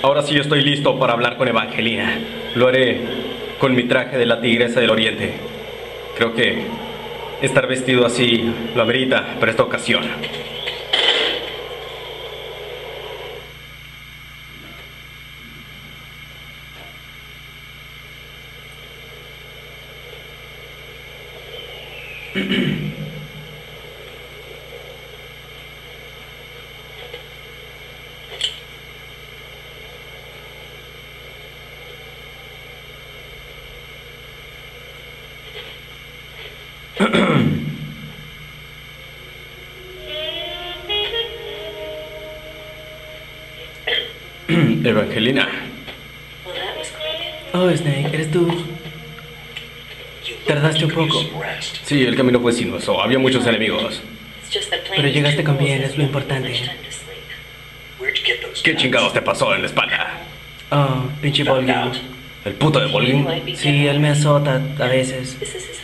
Ahora sí estoy listo para hablar con Evangelina. Lo haré con mi traje de la Tigresa del Oriente. Creo que estar vestido así lo amerita para esta ocasión. Evangelina. Oh, Snake, ¿eres tú? Tardaste un poco. Sí, el camino fue sinuoso. Había muchos enemigos. Pero llegaste con bien, es lo importante. ¿Qué chingados te pasó en la espalda? Oh, pinche Bolín. ¿El puto de Bolín? Sí, él me azota a veces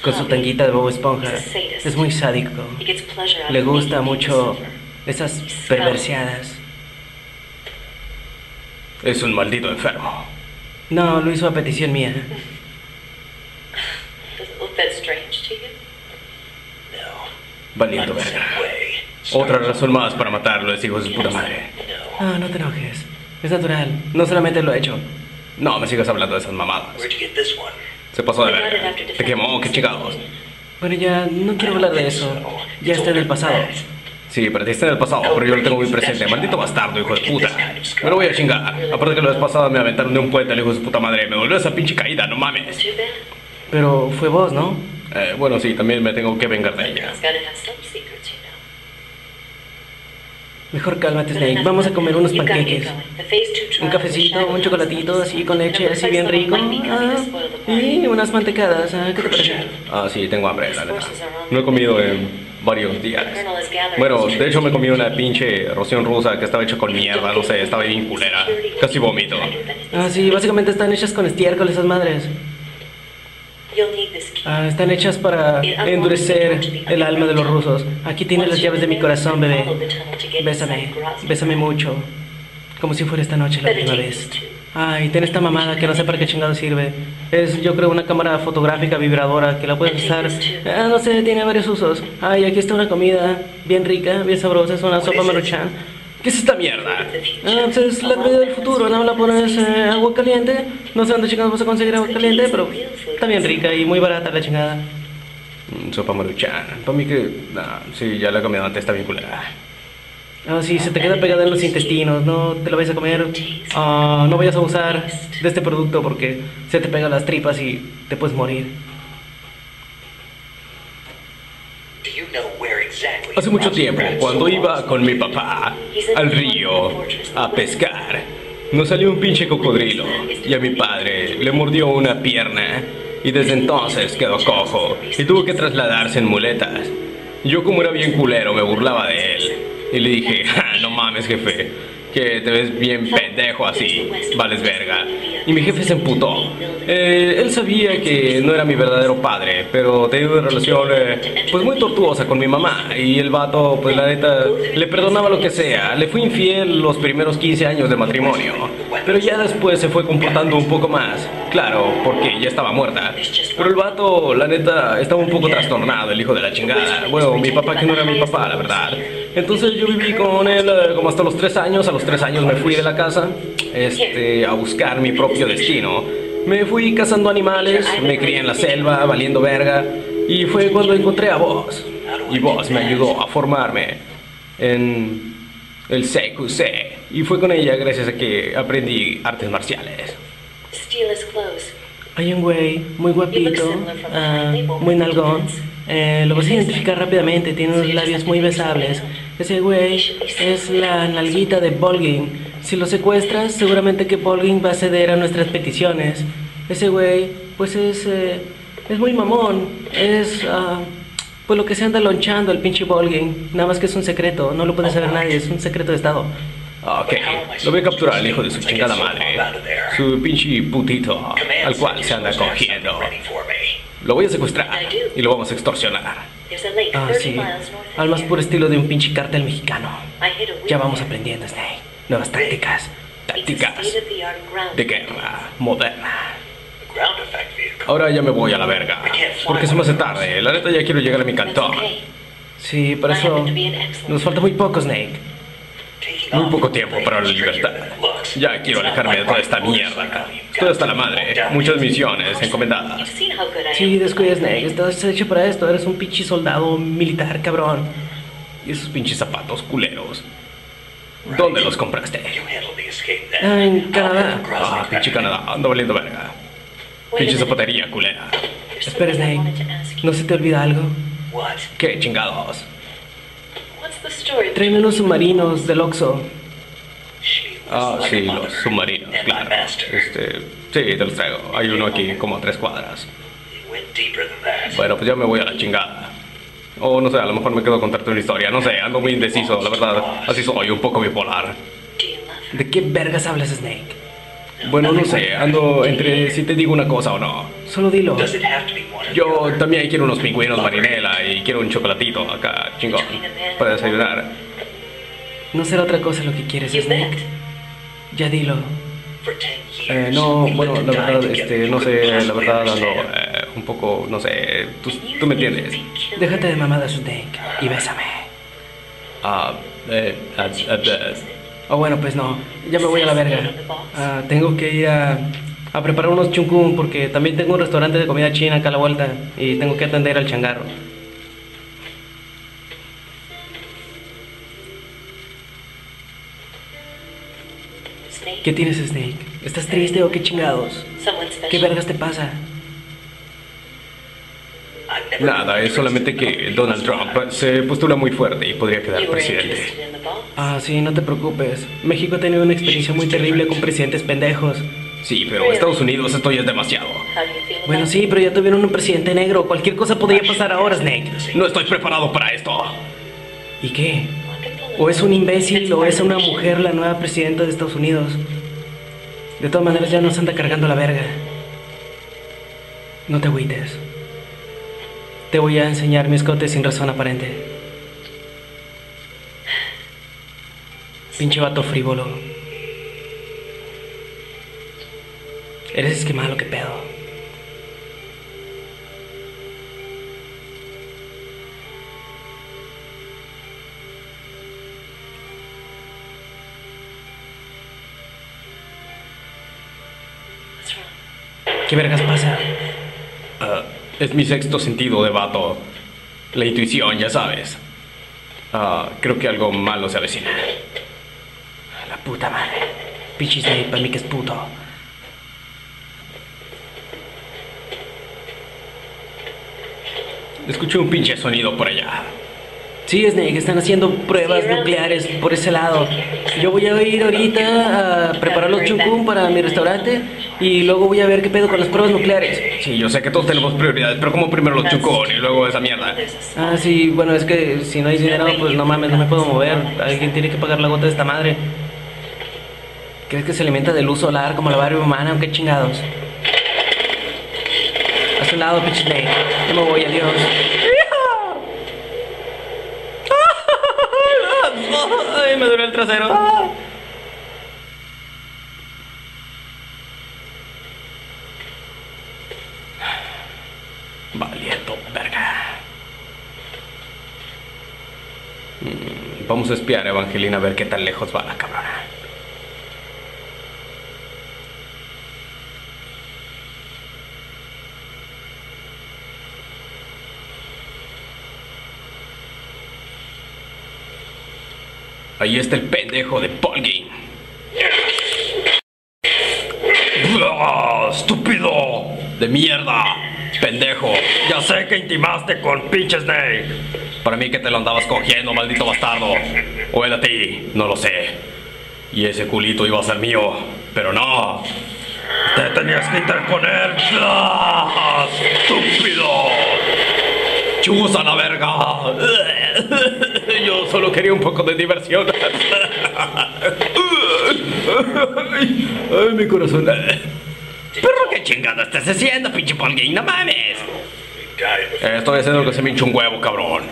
con su tanguita de Bob Esponja. Es muy sádico. Le gusta mucho esas perverseadas. Es un maldito enfermo. No, lo hizo a petición mía. Valiendo verga. Otra razón más para matarlo, es hijo de su puta madre. Ah, no te enojes. Es natural. No solamente lo he hecho. No, me sigas hablando de esas mamadas. Se pasó de verga. Te quemó, qué chingados. Bueno, ya no quiero hablar de eso. Ya está en el pasado. Sí, perdiste en el pasado, pero yo lo tengo muy presente. Maldito bastardo, hijo de puta. Me lo voy a chingar. Aparte que la vez pasada me aventaron de un puente al hijo de su puta madre. Me volvió esa pinche caída, no mames. Pero fue vos, ¿no? Bueno, sí, también me tengo que vengar de ella. Mejor cálmate, Snake. Vamos a comer unos panqueques. Un cafecito, un chocolatito, así con leche, así bien rico. Y unas mantecadas. ¿Qué te parece? Ah, sí, tengo hambre, la neta. No he comido varios días. Bueno, de hecho me comí una pinche ración rusa que estaba hecha con mierda, no sé, estaba bien culera. Casi vomito. Ah, sí, básicamente están hechas con estiércol esas madres. Ah, están hechas para endurecer el alma de los rusos. Aquí tienes las llaves de mi corazón, bebé. Bésame, bésame mucho. Como si fuera esta noche la última vez. Ay, ten esta mamada que no sé para qué chingado sirve. Es, yo creo, una cámara fotográfica vibradora que la puedes usar. Ah, no sé, tiene varios usos. Ay, aquí está una comida bien rica, bien sabrosa, es una sopa maruchan. ¿Qué es esta mierda? Ah, pues es la comida del futuro, no la pones agua caliente. No sé dónde chingados vas a conseguir agua caliente, pero está bien rica y muy barata la chingada. Sopa maruchan, para mí que... Ah, sí, ya la comida antes está bien culera. Ah, sí, se te queda pegada en los intestinos, no te la vayas a comer, no vayas a abusar de este producto porque se te pegan las tripas y te puedes morir. Hace mucho tiempo, cuando iba con mi papá al río a pescar, nos salió un pinche cocodrilo y a mi padre le mordió una pierna y desde entonces quedó cojo y tuvo que trasladarse en muletas. Yo, como era bien culero, me burlaba de él. Y le dije, ja, no mames, jefe, que te ves bien pendejo así, vales verga. Y mi jefe se emputó. Él sabía que no era mi verdadero padre, pero tenía una relación pues muy tortuosa con mi mamá. Y el vato, pues la neta, le perdonaba lo que sea. Le fui infiel los primeros 15 años de matrimonio, pero ya después se fue comportando un poco más. Claro, porque ya estaba muerta. Pero el vato, la neta, estaba un poco trastornado, el hijo de la chingada. Bueno, mi papá que no era mi papá, la verdad. Entonces yo viví con él como hasta los 3 años. A los 3 años me fui de la casa a buscar mi propio destino. Me fui cazando animales, me crié en la selva, valiendo verga. Y fue cuando encontré a Boss. Y Boss me ayudó a formarme en el CQC. Y fue con ella gracias a que aprendí artes marciales. Hay un güey muy guapito, muy nalgón. Lo vas a identificar rápidamente, tiene unos labios muy besables. Ese güey es la nalguita de Bolgin. Si lo secuestras, seguramente que Bolgin va a ceder a nuestras peticiones. Ese güey, pues es muy mamón. Es, pues lo que se anda lonchando el pinche Bolgin. Nada más que es un secreto, no lo puede saber nadie, es un secreto de estado. Ok, lo voy a capturar al hijo de su chingada madre. Su pinche putito, al cual se anda cogiendo. Lo voy a secuestrar y lo vamos a extorsionar. Ah, sí. Al más puro estilo de un pinche cártel mexicano. Ya vamos aprendiendo, Snake. Nuevas tácticas. tácticas de guerra moderna. Ahora ya me voy a la verga, porque se me hace tarde. La neta ya quiero llegar a mi cantón. Sí, para eso nos falta muy poco, Snake. Muy poco tiempo para la libertad. Ya quiero alejarme de toda esta mierda. Todo está la madre. Muchas misiones encomendadas. Sí, descuida, Snake. Estás hecho para esto. Eres un pinche soldado militar, cabrón. Y esos pinches zapatos culeros, ¿dónde los compraste? En Canadá. Ah, pinche Canadá. Ando valiendo verga. Pinche zapatería culera. Espera, Snake. ¿No se te olvida algo? ¿Qué chingados? Tráeme unos submarinos del Oxxo. Ah, sí, los submarinos, claro. Sí, te los traigo. Hay uno aquí como a 3 cuadras. Bueno, pues ya me voy a la chingada. O no sé, a lo mejor me quedo a contarte una historia. No sé, ando muy indeciso, la verdad. Así soy, un poco bipolar. ¿De qué vergas hablas, Snake? Bueno, no sé, ando entre si te digo una cosa o no. Solo dilo. Yo también quiero unos pingüinos marinela y quiero un chocolatito acá, chingón, para desayunar. No será otra cosa lo que quieres, Snake. Ya dilo. No, bueno, la verdad, no sé, la verdad, ando un poco, no sé, tú me entiendes. Déjate de mamadas, Snake, y bésame. Oh, bueno, pues no, ya me voy a la verga. Tengo que ir a preparar unos chungkung porque también tengo un restaurante de comida china acá a la vuelta y tengo que atender al changarro. ¿Qué tienes, Snake? ¿Estás triste o qué chingados? ¿Qué vergas te pasa? Nada, es solamente que Donald Trump se postula muy fuerte y podría quedar presidente. Ah, sí, no te preocupes. México ha tenido una experiencia muy terrible con presidentes pendejos. Sí, pero Estados Unidos esto ya es demasiado. Bueno, sí, pero ya tuvieron un presidente negro. Cualquier cosa podría pasar ahora, Snake. No estoy preparado para esto. ¿Y qué? O es un imbécil o es una mujer la nueva presidenta de Estados Unidos. De todas maneras ya nos anda cargando la verga. No te agüites. Te voy a enseñar mis cotes sin razón aparente. Pinche vato frívolo. Eres esquemado, que pedo. ¿Qué vergas pasa? Es mi sexto sentido de vato. La intuición, ya sabes. Creo que algo malo se avecina. La puta madre. Pinche Snake, para mí que es puto. Escuché un pinche sonido por allá. Sí, Snake, están haciendo pruebas nucleares por ese lado. Yo voy a ir ahorita a preparar los chungkung para mi restaurante y luego voy a ver qué pedo con las pruebas nucleares. Sí, yo sé que todos tenemos prioridades, pero como primero los chungkung y luego esa mierda. Ah, sí, bueno, es que si no hay dinero, pues no mames, no me puedo mover. Alguien tiene que pagar la gota de esta madre. ¿Crees que se alimenta de luz solar como la Barbie humana o qué chingados? A su lado, pinche Snake. Yo me voy, adiós. Ay, me duele el trasero. Ah. Valiendo verga. Vamos a espiar a Evangelina a ver qué tan lejos va la cabrona. Ahí está el pendejo de Bolín. ¡Estúpido! ¡De mierda! ¡Pendejo! ¡Ya sé que intimaste con pinche Snake! Para mí que te lo andabas cogiendo, maldito bastardo. O él a ti, no lo sé. Y ese culito iba a ser mío, pero no. ¡Te tenías que interponer! ¡Estúpido! ¡Chusa la verga! Yo solo quería un poco de diversión. Ay, mi corazón. Perro, ¿qué chingada estás haciendo, pinche Bolín? ¡No mames! Estoy haciendo lo que se me hincha un huevo, cabrón.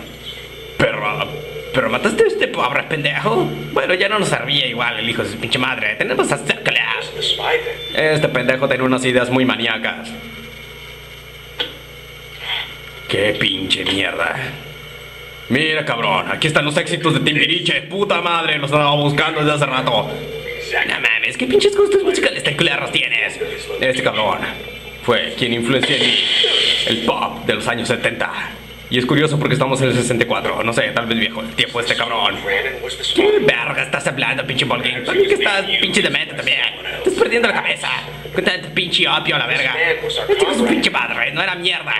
Perra. ¿Pero mataste a este pobre pendejo? Bueno, ya no nos servía igual el hijo de su pinche madre. Tenemos a cercarla. Este pendejo tiene unas ideas muy maníacas. ¡Qué pinche mierda! Mira, cabrón, aquí están los éxitos de Timbiriche. ¡Puta madre! Los estaba buscando desde hace rato. No mames, ¿qué pinches gustos musicales tan culeros tienes? Este cabrón fue quien influenció en mí el pop de los años 70. Y es curioso porque estamos en el 64. No sé, tal vez viejo el tiempo este cabrón. ¿Qué verga estás hablando, pinche Bolín? ¿Por qué estás pinche demente también? Estás perdiendo la cabeza. Cuéntate pinche opio a la verga. El chico es un pinche madre, no era mierda,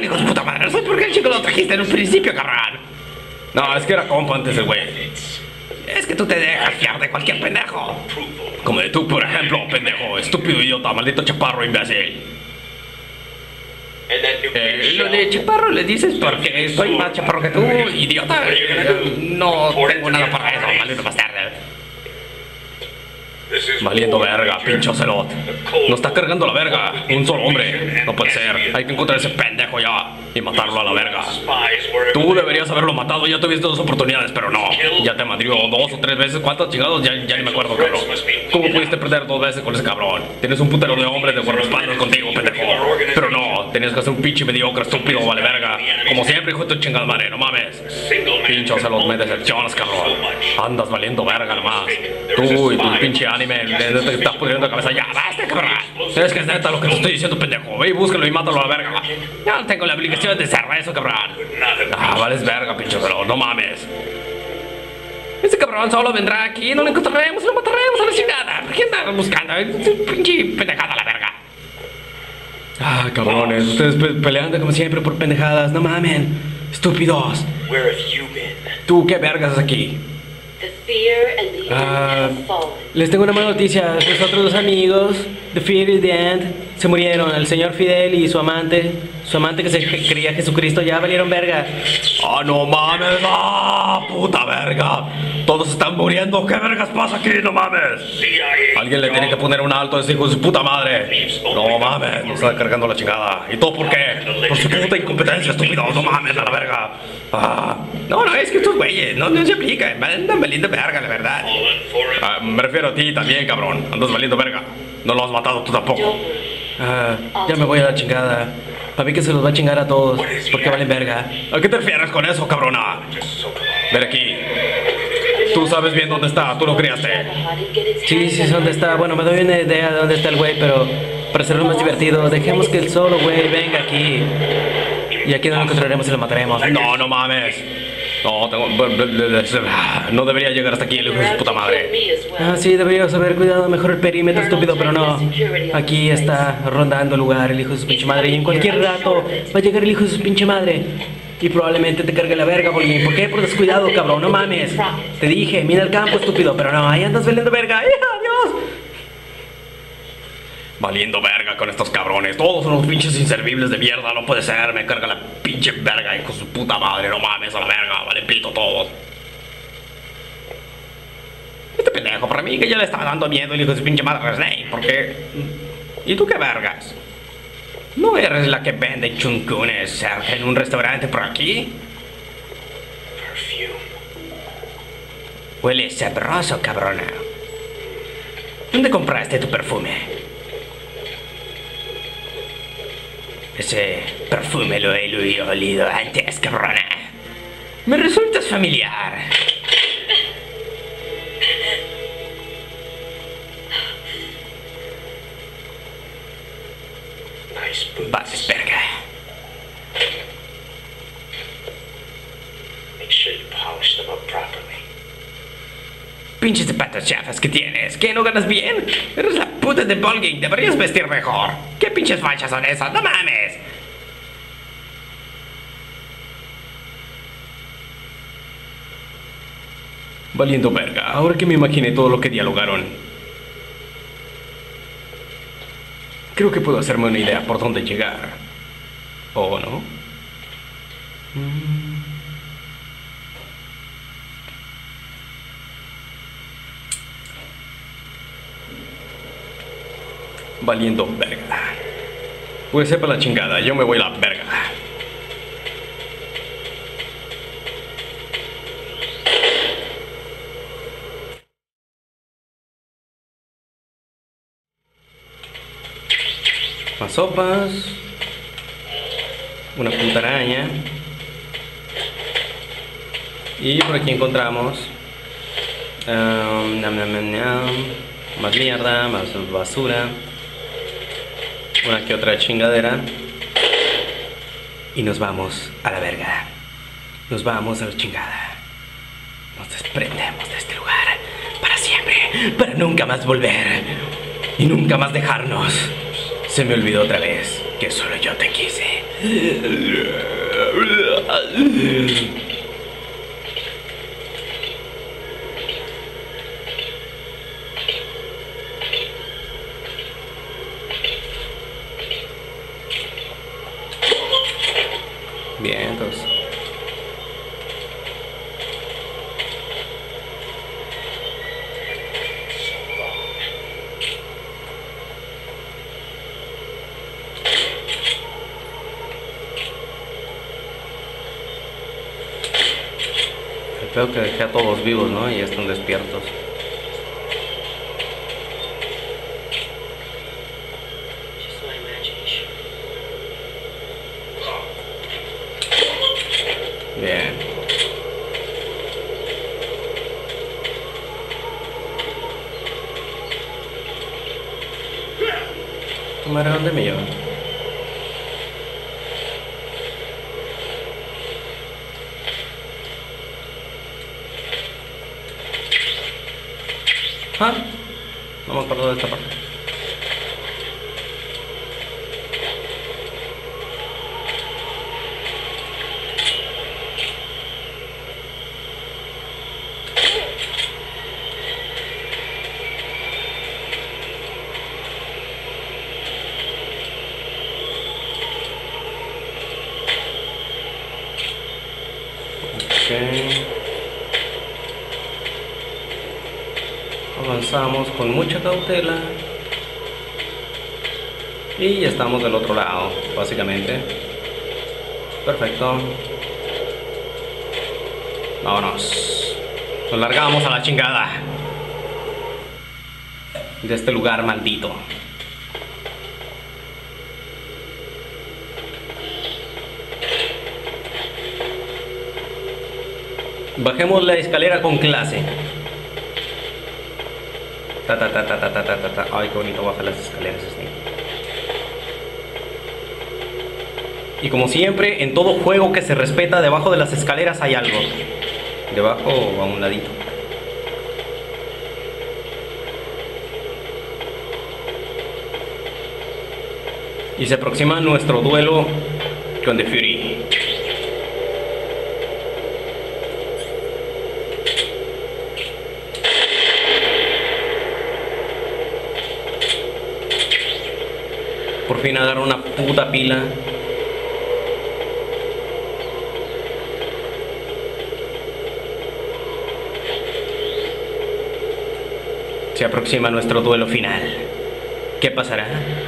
hijo de puta madre. No sé por qué el chico lo trajiste en un principio, cabrón. No, es que era compa antes el güey. Es que tú te dejas fiar de cualquier pendejo. Como de tú, por ejemplo, pendejo, estúpido idiota, maldito chaparro imbécil. Lo de chaparro le dices porque soy más chaparro que tú, idiota. No tengo nada para eso, maldito bastardo. Valiendo verga, pinche Ocelot. Nos está cargando la verga. Un solo hombre. No puede ser. Hay que encontrar ese pendejo ya y matarlo a la verga. Tú deberías haberlo matado. Ya tuviste dos oportunidades, pero no. Ya te madrió 2 o 3 veces. ¿Cuántos chingados? Ya ni me acuerdo, cabrón. ¿Cómo pudiste perder 2 veces con ese cabrón? Tienes un putero de hombres de guardaespaldas contigo, pendejo. Pero no. Tenías que hacer un pinche mediocre, estúpido, vale verga. Como siempre, hijo de tu chingada madre. No mames. Pinche Ocelot, me decepcionas, cabrón. Andas valiendo verga nomás. Tú y tus pinche anime, te estás pudriendo la cabeza. Ya, basta, cabrón. Es que es neta lo que te estoy diciendo, pendejo. Ve y búscalo y mátalo a la verga. Ya no tengo la obligación de cerrar eso, cabrón. Ah, vales verga, pinche pero no mames. Ese cabrón solo vendrá aquí, no lo encontraremos, lo mataremos a la chingada. ¿Por qué andan buscando? Pinche pendejada a la verga. Ah, cabrones, ustedes peleando como siempre por pendejadas. No mamen, estúpidos. ¿Tú qué vergas es aquí? Les tengo una mala noticia. Los otros dos amigos, The Fear y The End, se murieron. El señor Fidel y su amante que se creía Jesucristo, ya valieron verga. ¡Ah, no mames! ¡Ah, puta verga! Todos están muriendo. ¿Qué vergas pasa aquí? ¡No mames! Alguien le tiene que poner un alto a ese hijo de su puta madre. ¡No mames! Nos está cargando la chingada. ¿Y todo por qué? Por su puta incompetencia, estúpido. ¡No mames, a la verga! Ah. No, no, es que estos güeyes no se aplican. Andan valiendo verga, la verdad. Ah, me refiero a ti también, cabrón. Andas valiendo verga. No lo has matado tú tampoco. Ah, ya me voy a la chingada. Para mí que se los va a chingar a todos. Porque valen verga. ¿A qué te refieres con eso, cabrona? Ven aquí. Tú sabes bien dónde está, tú lo criaste. Sí, sí, es dónde está. Bueno, me doy una idea de dónde está el güey, pero para hacerlo más divertido, dejemos que el solo güey venga aquí. Y aquí no lo encontraremos y lo mataremos. No, no mames. No, tengo... No debería llegar hasta aquí, el hijo de puta madre. Ah, sí, deberíamos haber cuidado mejor el perímetro, estúpido, pero no. Aquí está rondando el lugar el hijo de su pinche madre. Y en cualquier rato va a llegar el hijo de su pinche madre. Y probablemente te cargue la verga, Bolín. ¿Por qué? Por descuidado, cabrón, no mames. Te dije, mira el campo, estúpido, pero no, ahí andas valiendo verga. ¡Adiós! Valiendo verga con estos cabrones. Todos son unos pinches inservibles de mierda. No puede ser, me carga la pinche verga, hijo de su puta madre. No mames, a la verga, vale pito todos. Este pendejo, para mí que ya le estaba dando miedo el hijo de su pinche madre. ¿Por qué? ¿Y tú qué vergas? ¿No eres la que vende chuncunes en un restaurante por aquí? Huele sabroso, cabrona. ¿Dónde compraste tu perfume? Ese perfume lo he olido antes, cabrona. Me resultas familiar. Vas, verga. Pinches zapatos chafas que tienes. ¿Qué? ¿No ganas bien? Eres la puta de Bolging. Deberías vestir mejor. ¿Qué pinches fachas son esas? ¡No mames! Valiendo verga. Ahora que me imaginé todo lo que dialogaron, creo que puedo hacerme una idea por dónde llegar. ¿O no? Valiendo verga. Pues sepa la chingada, yo me voy a la verga. Más sopas. Una punta araña. Y por aquí encontramos más mierda, más basura, una que otra chingadera. Y nos vamos a la verga. Nos vamos a la chingada. Nos desprendemos de este lugar para siempre, para nunca más volver y nunca más dejarnos. Se me olvidó otra vez que solo yo te quise. Bien, entonces. El peor que dejé a todos vivos, ¿no? Y ya están despiertos. Bien. Tomara, ¿dónde me lleva? Ah, no me acuerdo de esta parte. Avanzamos con mucha cautela y ya estamos del otro lado, básicamente. Perfecto. Vámonos. Nos largamos a la chingada de este lugar maldito. Bajemos la escalera con clase. Ta ta ta ta ta ta ta ta. Ay, qué bonito baja las escaleras así. Y como siempre, en todo juego que se respeta, debajo de las escaleras hay algo. Debajo o a un ladito. Y se aproxima nuestro duelo con The Fury. Por fin agarro una puta pila. Se aproxima nuestro duelo final. ¿Qué pasará?